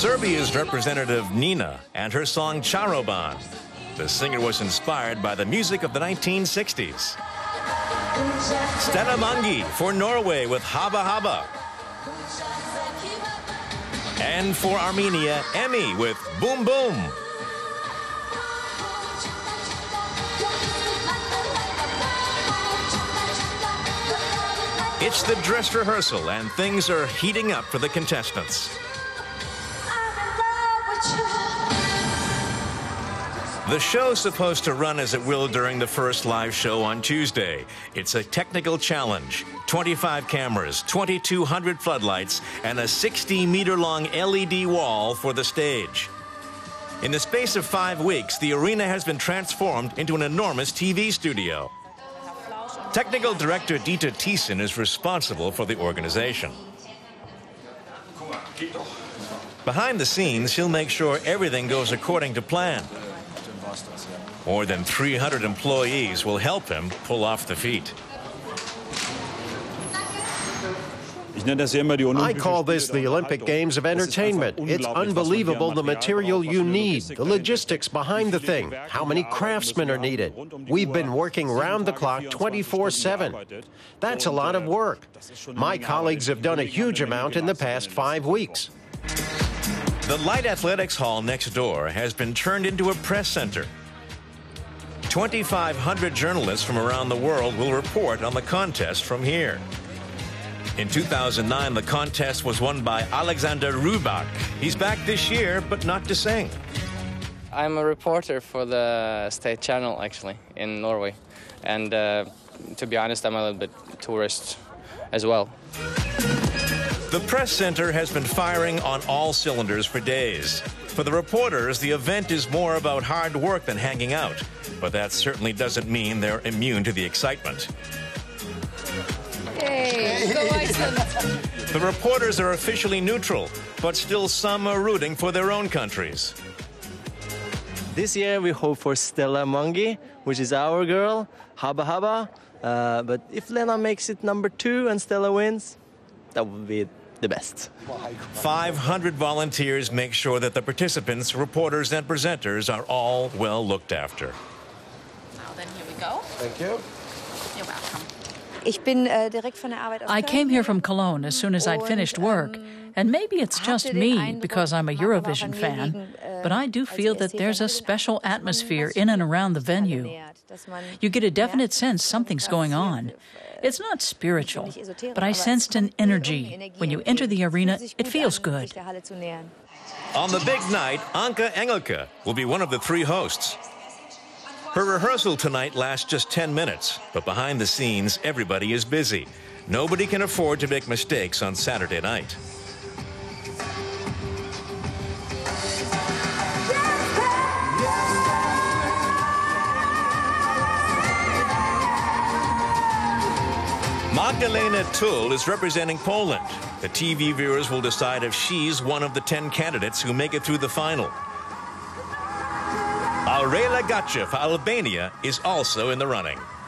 Serbia's representative Nina and her song Charoban. The singer was inspired by the music of the 1960s. Stella Mwangi for Norway with Haba Haba. And for Armenia, Emmy with Boom Boom. It's the dress rehearsal, and things are heating up for the contestants. The show's supposed to run as it will during the first live show on Tuesday. It's a technical challenge. 25 cameras, 2,200 floodlights, and a 60-meter-long LED wall for the stage. In the space of 5 weeks, the arena has been transformed into an enormous TV studio. Technical director Dieter Thiessen is responsible for the organization. Behind the scenes, he'll make sure everything goes according to plan. More than 300 employees will help him pull off the feat. I call this the Olympic Games of entertainment. It's unbelievable the material you need, the logistics behind the thing, how many craftsmen are needed. We've been working round the clock 24/7. That's a lot of work. My colleagues have done a huge amount in the past 5 weeks. The Light Athletics Hall next door has been turned into a press center. 2,500 journalists from around the world will report on the contest from here. In 2009, the contest was won by Alexander Rubak. He's back this year, but not to sing. I'm a reporter for the state channel, actually, in Norway. And to be honest, I'm a little bit tourist as well. The press center has been firing on all cylinders for days. For the reporters, the event is more about hard work than hanging out. But that certainly doesn't mean they're immune to the excitement. The reporters are officially neutral, but still some are rooting for their own countries. This year we hope for Stella Mwangi, which is our girl, Haba Haba. But if Lena makes it #2 and Stella wins, that would be the best. 500 volunteers make sure that the participants, reporters, and presenters are all well looked after. Now then, here we go. Thank you. You're welcome. I came here from Cologne as soon as I'd finished work, and maybe it's just me because I'm a Eurovision fan, but I do feel that there's a special atmosphere in and around the venue. You get a definite sense something's going on. It's not spiritual, but I sensed an energy. When you enter the arena, it feels good. On the big night, Anke Engelke will be one of the 3 hosts. Her rehearsal tonight lasts just 10 minutes, but behind the scenes, everybody is busy. Nobody can afford to make mistakes on Saturday night. Magdalena Tull is representing Poland. The TV viewers will decide if she's one of the 10 candidates who make it through the final. Aurela Gatcheva for Albania is also in the running.